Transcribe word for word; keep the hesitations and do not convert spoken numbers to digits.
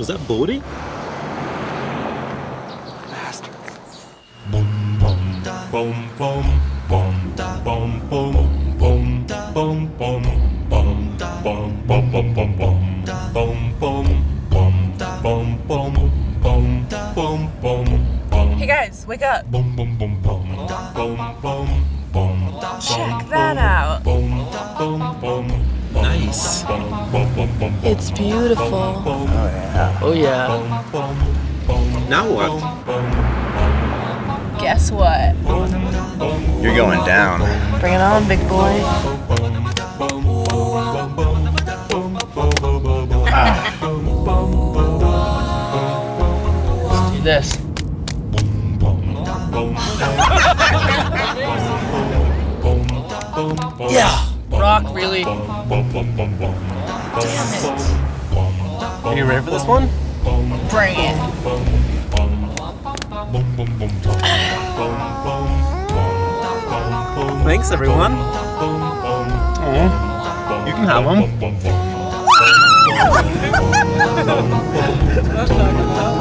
Was that Bodhi? Bastard. Boom, boom, boom, boom, boom, boom, boom, boom, boom, boom, boom, boom, boom, boom, boom, boom, boom, boom, boom, boom, boom, boom. Hey guys, wake up. Boom, boom, boom, boom, boom, boom, boom. Check that out. Boom, boom, boom. Nice. It's beautiful. Oh yeah. Oh yeah. Now what? Guess what? You're going down. Bring it on, big boy. Let's do this. Yeah. Rock, really. Damn it. Are you ready for this one? Bring it. Thanks, everyone. Oh, you can have them.